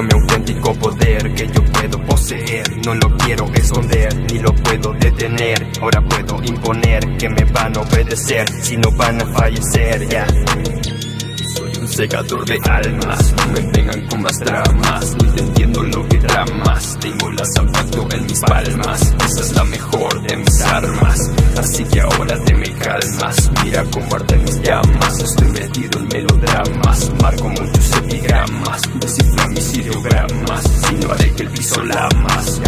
mi auténtico poder que yo puedo poseer. No lo quiero esconder, ni lo puedo detener. Ahora puedo imponer que me van a obedecer, si no van a fallecer, ya. Soy un segador de almas, no me vengan con más dramas. No entendiendo lo que tramas, tengo la zapato en mis palmas. Esa es la mejor de mis armas, así que ahora te me calmas. Mira cómo arden mis llamas, estoy metido en melodramas. Marco muchos epigramas, descifro mis ideogramas, si no haré que el piso lamas.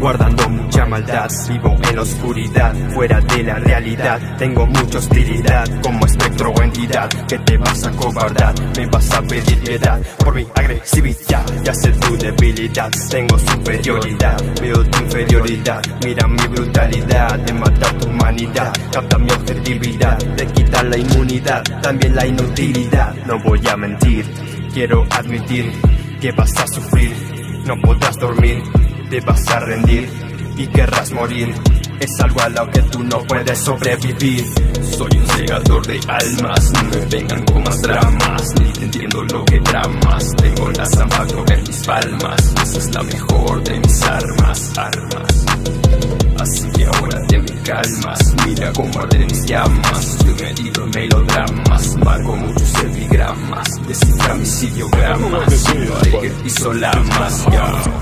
Guardando mucha maldad, vivo en la oscuridad, fuera de la realidad. Tengo mucha hostilidad, como espectro o entidad, que te vas a cobardar, me vas a pedir piedad, por mi agresividad. Ya sé tu debilidad, tengo superioridad, veo tu inferioridad. Mira mi brutalidad, de matar tu humanidad, capta mi objetividad, de quitar la inmunidad, también la inutilidad. No voy a mentir, quiero admitir que vas a sufrir, no podrás dormir. Te vas a rendir y querrás morir, es algo a lo que tú no puedes sobrevivir. Soy un segador de almas, no me vengan con más dramas. Ni te entiendo lo que tramas, tengo la zapato en mis palmas. Esa es la mejor de mis armas. Así que ahora te me calmas, mira cómo arden mis llamas. Estoy metido en melodramas, marco muchos epigramas, descifra mis ideogramas, no haré que el piso lamas.